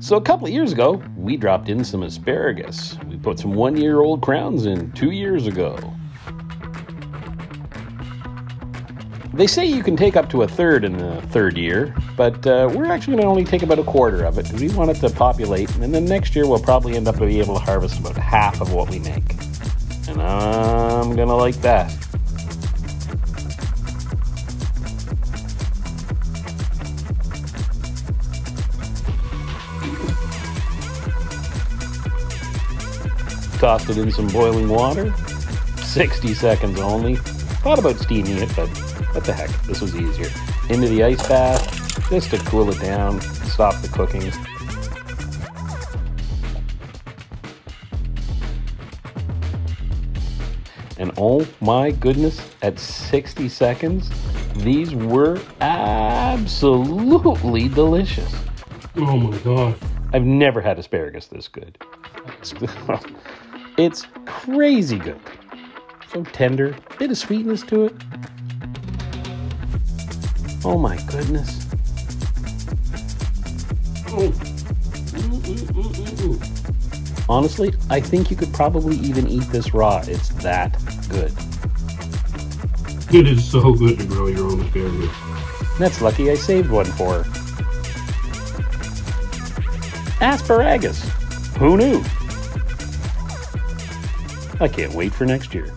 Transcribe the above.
So a couple of years ago, we dropped in some asparagus. We put some one-year-old crowns in 2 years ago. They say you can take up to a third in the third year, but we're actually going to only take about a quarter of it because we want it to populate, and then next year we'll probably end up being able to harvest about half of what we make. And I'm going to like that. Tossed it in some boiling water, 60 seconds only. Thought about steaming it, but what the heck, this was easier. Into the ice bath, just to cool it down, stop the cooking. And oh my goodness, at 60 seconds, these were absolutely delicious. Oh my God. I've never had asparagus this good. It's crazy good. So tender, bit of sweetness to it. Oh my goodness. Honestly, I think you could probably even eat this raw. It's that good. It is so good to grow your own asparagus. That's lucky I saved one for her. Asparagus. Who knew? I can't wait for next year.